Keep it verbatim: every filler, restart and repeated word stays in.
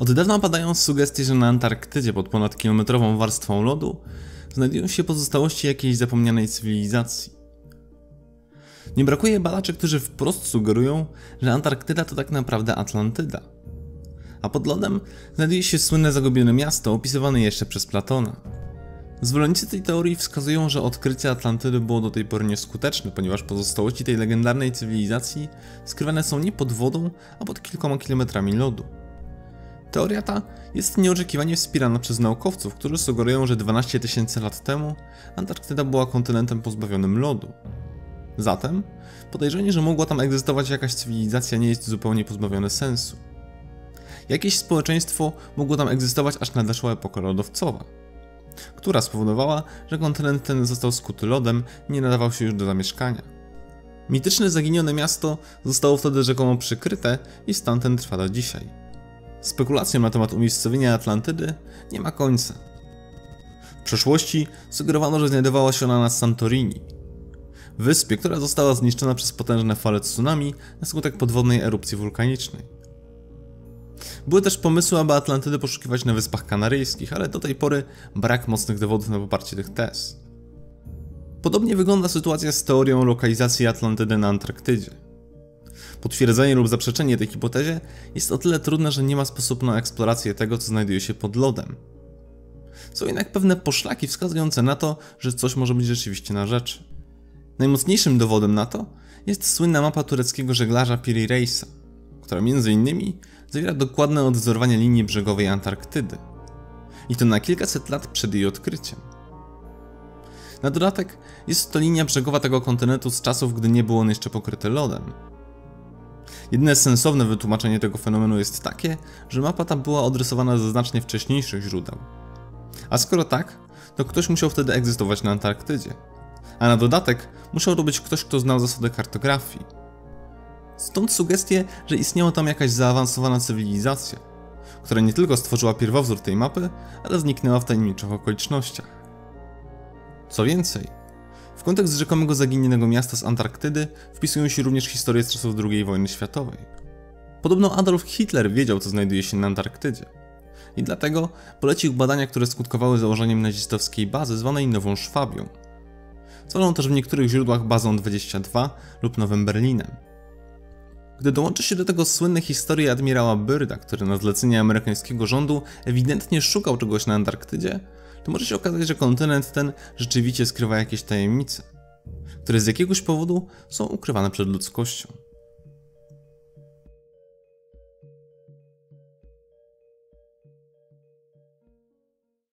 Od dawna padają sugestie, że na Antarktydzie pod ponadkilometrową warstwą lodu znajdują się pozostałości jakiejś zapomnianej cywilizacji. Nie brakuje badaczy, którzy wprost sugerują, że Antarktyda to tak naprawdę Atlantyda. A pod lodem znajduje się słynne zagubione miasto, opisywane jeszcze przez Platona. Zwolennicy tej teorii wskazują, że odkrycie Atlantydy było do tej pory nieskuteczne, ponieważ pozostałości tej legendarnej cywilizacji skrywane są nie pod wodą, a pod kilkoma kilometrami lodu. Teoria ta jest nieoczekiwanie wspierana przez naukowców, którzy sugerują, że dwanaście tysięcy lat temu Antarktyda była kontynentem pozbawionym lodu. Zatem podejrzenie, że mogła tam egzystować jakaś cywilizacja, nie jest zupełnie pozbawione sensu. Jakieś społeczeństwo mogło tam egzystować, aż nadeszła epoka lodowcowa, która spowodowała, że kontynent ten został skuty lodem i nie nadawał się już do zamieszkania. Mityczne zaginione miasto zostało wtedy rzekomo przykryte i stan ten trwa do dzisiaj. Spekulacjom na temat umiejscowienia Atlantydy nie ma końca. W przeszłości sugerowano, że znajdowała się ona na Santorini, wyspie, która została zniszczona przez potężne fale tsunami na skutek podwodnej erupcji wulkanicznej. Były też pomysły, aby Atlantydy poszukiwać na Wyspach Kanaryjskich, ale do tej pory brak mocnych dowodów na poparcie tych tez. Podobnie wygląda sytuacja z teorią lokalizacji Atlantydy na Antarktydzie. Potwierdzenie lub zaprzeczenie tej hipotezie jest o tyle trudne, że nie ma sposobu na eksplorację tego, co znajduje się pod lodem. Są jednak pewne poszlaki wskazujące na to, że coś może być rzeczywiście na rzeczy. Najmocniejszym dowodem na to jest słynna mapa tureckiego żeglarza Piri Reisa, która między innymi zawiera dokładne odwzorowanie linii brzegowej Antarktydy. I to na kilkaset lat przed jej odkryciem. Na dodatek jest to linia brzegowa tego kontynentu z czasów, gdy nie był on jeszcze pokryty lodem. Jedyne sensowne wytłumaczenie tego fenomenu jest takie, że mapa ta była odrysowana ze znacznie wcześniejszych źródeł. A skoro tak, to ktoś musiał wtedy egzystować na Antarktydzie. A na dodatek musiał to być ktoś, kto znał zasady kartografii. Stąd sugestie, że istniała tam jakaś zaawansowana cywilizacja, która nie tylko stworzyła pierwowzór tej mapy, ale zniknęła w tajemniczych okolicznościach. Co więcej, w kontekst rzekomego zaginionego miasta z Antarktydy wpisują się również historie z czasów drugiej wojny światowej. Podobno Adolf Hitler wiedział, co znajduje się na Antarktydzie i dlatego polecił badania, które skutkowały założeniem nazistowskiej bazy zwanej Nową Szwabią, zwaną też w niektórych źródłach bazą dwadzieścia dwa lub Nowym Berlinem. Gdy dołączy się do tego słynne historie admirała Byrda, który na zlecenie amerykańskiego rządu ewidentnie szukał czegoś na Antarktydzie, to może się okazać, że kontynent ten rzeczywiście skrywa jakieś tajemnice, które z jakiegoś powodu są ukrywane przed ludzkością.